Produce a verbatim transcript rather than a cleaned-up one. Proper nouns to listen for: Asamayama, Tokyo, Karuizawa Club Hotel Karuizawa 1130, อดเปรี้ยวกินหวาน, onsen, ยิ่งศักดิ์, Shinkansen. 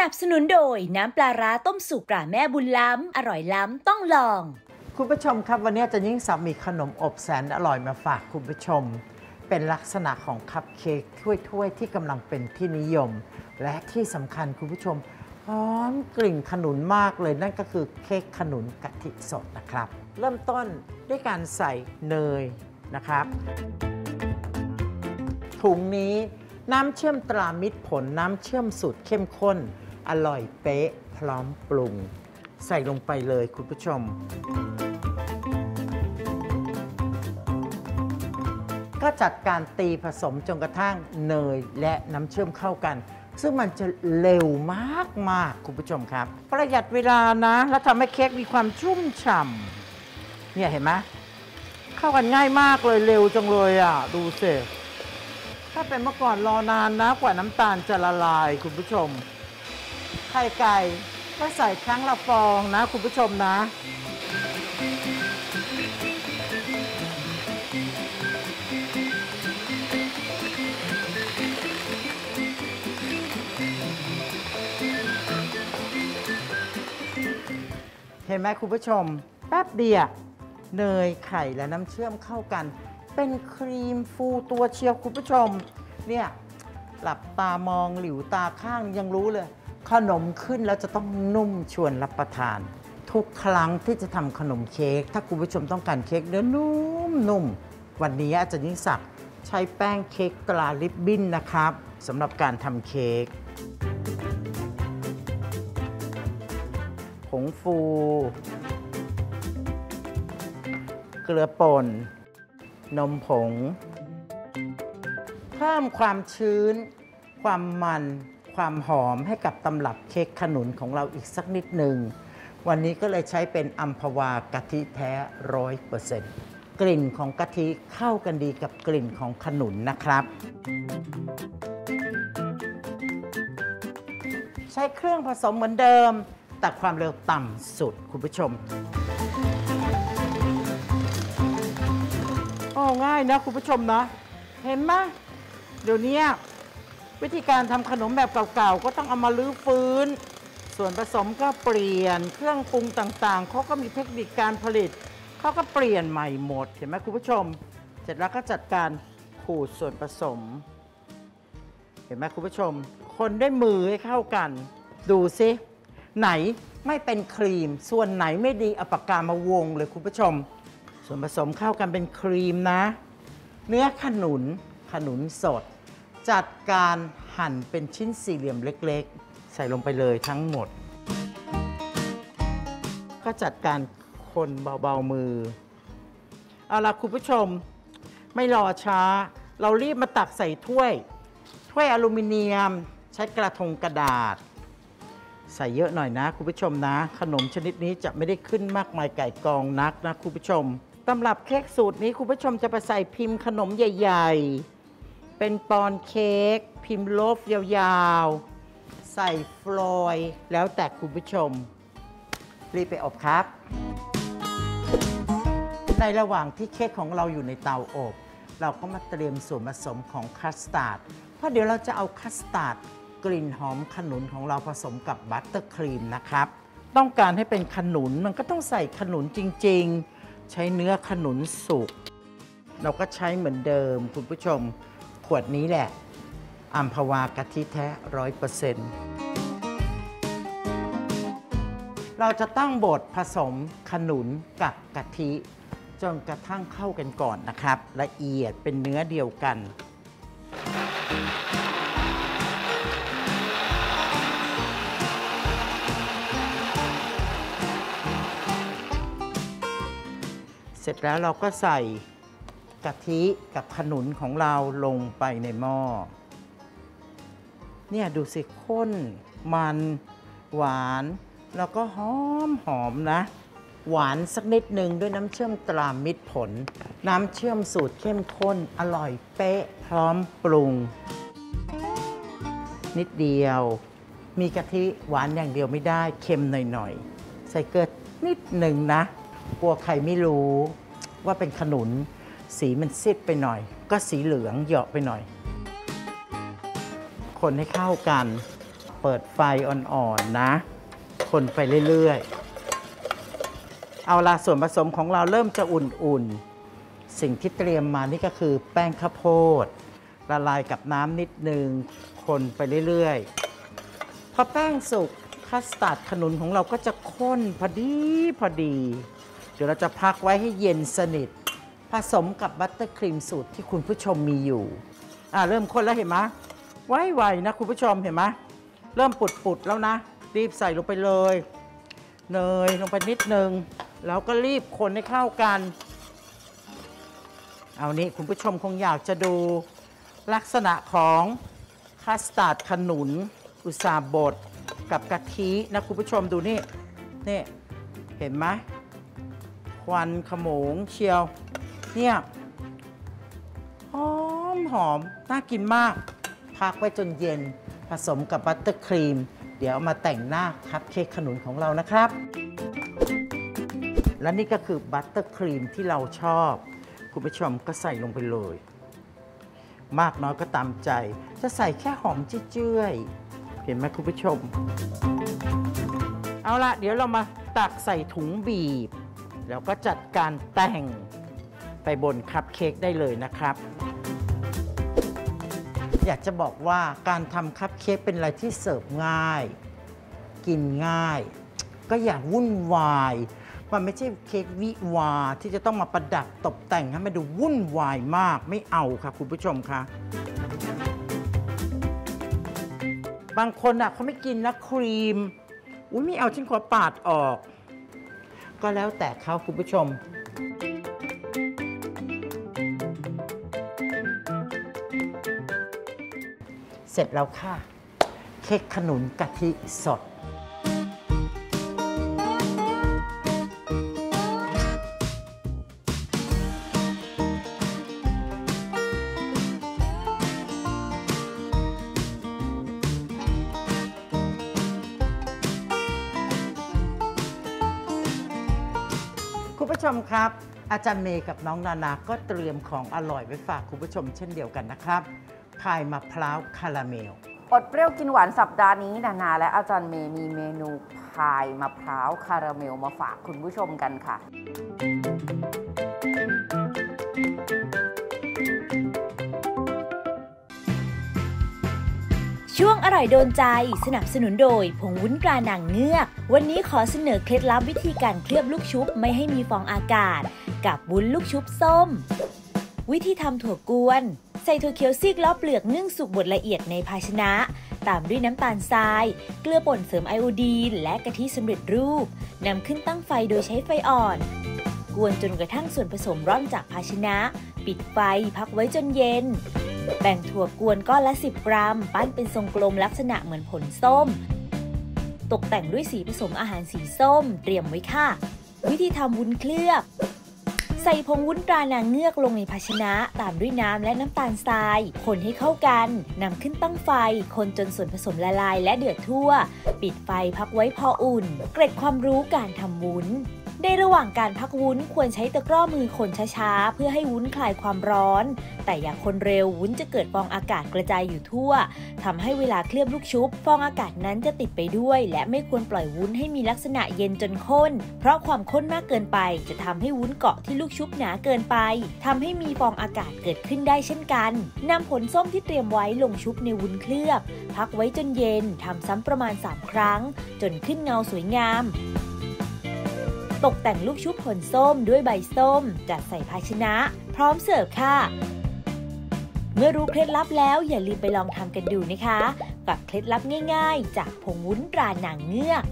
นับสนุนโดยน้ำปลาร้าต้มสุกตราแม่บุญล้ำอร่อยล้ำต้องลองคุณผู้ชมครับวันนี้อาจารย์ยิ่งศักดิ์มีขนมอบแสนอร่อยมาฝากคุณผู้ชมเป็นลักษณะของคัพเค้กถ้วยๆที่กำลังเป็นที่นิยมและที่สำคัญคุณผู้ชมหอมกลิ่นขนุนมากเลยนั่นก็คือเค้กขนุนกะทิสดนะครับเริ่มต้นด้วยการใส่เนยนะครับถุงนี้น้ำเชื่อมตรามิตรผลน้ำเชื่อมสูตรเข้มข้นอร่อยเป๊ะพร้อมปรุงใส่ลงไปเลยคุณผู้ชมก็จัดการตีผสมจนกระทั่งเนยและน้ำเชื่อมเข้ากันซึ่งมันจะเร็วมากๆคุณผู้ชมครับประหยัดเวลานะแล้วทำให้เค้กมีความชุ่มฉ่ำเนี่ยเห็นไหมเข้ากันง่ายมากเลยเร็วจังเลยอ่ะดูสิถ้าเป็นเมื่อก่อนรอนานนะกว่าน้ำตาลจะละลายคุณผู้ชมไข่ไก่ก็ใส่ครั้งละฟองนะคุณผู้ชมนะเห็นไหมคุณผู้ชมแป๊บเดียวเนยไข่และน้ำเชื่อมเข้ากันเป็นครีมฟูตัวเชียวคุณผู้ชมเนี่ยหลับตามองหลิวตาข้างยังรู้เลยขนมขึ้นแล้วจะต้องนุ่มชวนรับประทานทุกครั้งที่จะทำขนมเค้กถ้าคุณผู้ชมต้องการเค้กเนื้อนุ่มๆวันนี้อาจารย์ยิ่งศักดิ์ใช้แป้งเค้กตราริบบิ้นนะครับสำหรับการทำเค้กผงฟูเกลือป่นนมผงเพิ่มความชื้นความมันความหอมให้กับตำรับเค้กขนุนของเราอีกสักนิดหนึ่งวันนี้ก็เลยใช้เป็นอัมพวากะทิแท้ ร้อยเปอร์เซ็นต์ กลิ่นของกะทิเข้ากันดีกับกลิ่นของขนุนนะครับใช้เครื่องผสมเหมือนเดิมแต่ความเร็วต่ำสุดคุณผู้ชมโอ้ง่ายนะคุณผู้ชมนะเห็นไหมเดี๋ยวนี้วิธีการทำขนมแบบเก่าๆก็ต้องเอามาลื้อฟื้นส่วนผสมก็เปลี่ยนเครื่องปรุงต่างๆเขาก็มีเทคนิคการผลิตเขาก็เปลี่ยนใหม่หมดเห็นไหมคุณผู้ชมเสร็จแล้วก็จัดการขูดส่วนผสมเห็นไหมคุณผู้ชมคนด้วยมือให้เข้ากันดูสิไหนไม่เป็นครีมส่วนไหนไม่ดีเอาปากกามาวงเลยคุณผู้ชมส่วนผสมเข้ากันเป็นครีมนะเนื้อขนุนขนุนสดจัดการหั่นเป็นชิ้นสี่เหลี่ยมเล็กๆใส่ลงไปเลยทั้งหมดก็จัดการคนเบาๆมือเอาล่ะคุณผู้ชมไม่รอช้าเรารีบมาตักใส่ถ้วยถ้วยอลูมิเนียมใช้กระทงกระดาษใส่เยอะหน่อยนะคุณผู้ชมนะขนมชนิดนี้จะไม่ได้ขึ้นมากมายไก่กองนักนะคุณผู้ชมตำรับเค้กสูตรนี้คุณผู้ชมจะไปใส่พิมพ์ขนมใหญ่ๆเป็นปอนเค้กพิมพ์โลฟยาวๆใส่ฟลอยล์แล้วแต่คุณผู้ชมรีบไปอบครับในระหว่างที่เค้กของเราอยู่ในเตาอบเราก็มาเตรียมส่วนผสมของคัสตาร์ดเพราะเดี๋ยวเราจะเอาคัสตาร์ดกลิ่นหอมขนุนของเราผสมกับบัตเตอร์ครีมนะครับต้องการให้เป็นขนุนมันก็ต้องใส่ขนุนจริงๆใช้เนื้อขนุนสุกเราก็ใช้เหมือนเดิมคุณผู้ชมขวดนี้แหละอัมพวากะทิแท้ ร้อยเปอร์เซ็นต์ เราจะตั้งบดผสมขนุนกับกะทิจนกระทั่งเข้ากันก่อนนะครับละเอียดเป็นเนื้อเดียวกันเสร็จแล้วเราก็ใส่กะทิกับขนุนของเราลงไปในหม้อเนี่ยดูสิข้นมันหวานแล้วก็หอมหอมนะหวานสักนิดหนึ่งด้วยน้ำเชื่อมตรามิตรผลน้ำเชื่อมสูตรเข้มข้นอร่อยเป๊ะพร้อมปรุงนิดเดียวมีกะทิหวานอย่างเดียวไม่ได้เค็มหน่อยๆใส่เกลือนิดหนึ่งนะกลัวใครไม่รู้ว่าเป็นขนุนสีมันซีดไปหน่อยก็สีเหลืองเหยาะไปหน่อยคนให้เข้ากัน เปิดไฟอ่อนๆนะคนไปเรื่อยๆเอาละส่วนผสมของเราเริ่มจะอุ่นๆสิ่งที่เตรียมมานี่ก็คือแป้งข้าวโพดละลายกับน้ำนิดนึงคนไปเรื่อยๆพอแป้งสุกคัสตาร์ดขนุนของเราก็จะข้นพอดีพอดีเดี๋ยวเราจะพักไว้ให้เย็นสนิทผสมกับบัตเตอร์ครีมสูตรที่คุณผู้ชมมีอยู่อ่าเริ่มข้นแล้วเห็นไหมไวๆนะคุณผู้ชมเห็นไหมเริ่มปุดๆแล้วนะรีบใส่ลงไปเลยเนยลงไปนิดนึงแล้วก็รีบคนให้เข้ากันเอานี้คุณผู้ชมคงอยากจะดูลักษณะของคัสตาร์ดขนุนอุตสาห์บดกับกะทินะคุณผู้ชมดูนี่นี่เห็นไหมควันขโมงเชียวเนี่ยหอมหอมน่ากินมากพักไว้จนเย็นผสมกับบัตเตอร์ครีมเดี๋ยวมาแต่งหน้าคัพเค้กขนุนของเรานะครับและนี่ก็คือบัตเตอร์ครีมที่เราชอบคุณผู้ชมก็ใส่ลงไปเลยมากน้อยก็ตามใจจะใส่แค่หอมเจื้อยๆเห็นไหมคุณผู้ชมเอาละเดี๋ยวเรามาตักใส่ถุงบีบแล้วก็จัดการแต่งไปบนคัพเค้กได้เลยนะครับอยากจะบอกว่าการทำคัพเค้กเป็นอะไรที่เสิร์ฟง่ายกินง่ายก็อย่าวุ่นวายมันไม่ใช่เค้กวิวาที่จะต้องมาประดับตกแต่งให้มันดูวุ่นวายมากไม่เอาค่ะคุณผู้ชมค่ะบางคนอ่ะเขาไม่กินนะครีมอุ้ยไม่เอาฉันขอปาดออกก็แล้วแต่เขาคุณผู้ชมเสร็จแล้วค่ะเค้กขนุนกะทิสดคุณผู้ชมครับอาจารย์เมย์กับน้องนานาก็เตรียมของอร่อยไว้ฝากคุณผู้ชมเช่นเดียวกันนะครับพายมะพร้าวคาราเมลอดเปรี้ยวกินหวานสัปดาห์นี้นานาและอาจารย์เมย์มีเมนูพายมะพร้าวคาราเมลมาฝากคุณผู้ชมกันค่ะช่วงอร่อยโดนใจสนับสนุนโดยผงวุ้นปลานางเงือกวันนี้ขอเสนอเคล็ดลับวิธีการเคลือบลูกชุบไม่ให้มีฟองอากาศกับวุ้นลูกชุบส้มวิธีทำถั่วกวนใส่ถั่วเขียวซีกล้อเปลือกนึ่งสุกบดละเอียดในภาชนะตามด้วยน้ำตาลทรายเกลือป่นเสริมไอโอดีนและกะทิสำเร็จรูปนำขึ้นตั้งไฟโดยใช้ไฟอ่อนกวนจนกระทั่งส่วนผสมร่อนจากภาชนะปิดไฟพักไว้จนเย็นแบ่งถั่วกวนก้อนละสิบกรัมปั้นเป็นทรงกลมลักษณะเหมือนผลส้มตกแต่งด้วยสีผสมอาหารสีส้มเตรียมไว้ค่ะวิธีทำวุ้นเคลือบใส่ผงวุ้นตรานางเงือกลงในภาชนะตามด้วยน้ำและน้ำตาลทรายคนให้เข้ากันนำขึ้นตั้งไฟคนจนส่วนผสมละลายและเดือดทั่วปิดไฟพักไว้พออุ่นเกร็ดความรู้การทำวุ้นในระหว่างการพักวุ้นควรใช้ตะกร้อมือคนช้าๆเพื่อให้วุ้นคลายความร้อนแต่อย่าคนเร็ววุ้นจะเกิดฟองอากาศกระจายอยู่ทั่วทำให้เวลาเคลือบลูกชุบฟองอากาศนั้นจะติดไปด้วยและไม่ควรปล่อยวุ้นให้มีลักษณะเย็นจนข้นเพราะความข้นมากเกินไปจะทำให้วุ้นเกาะที่ลูกชุบหนาเกินไปทำให้มีฟองอากาศเกิดขึ้นได้เช่นกันนำผลส้มที่เตรียมไว้ลงชุบในวุ้นเคลือบพักไว้จนเย็นทำซ้ำประมาณสามครั้งจนขึ้นเงาสวยงามตกแต่งลูกชุบผลส้มด้วยใบส้มจัดใส่ภาชนะพร้อมเสิร์ฟค่ะเมื่อรู้เคล็ดลับแล้วอย่าลืมไปลองทำกันดูนะคะกับเคล็ดลับง่ายๆจากผงวุ้นตรานางเงือก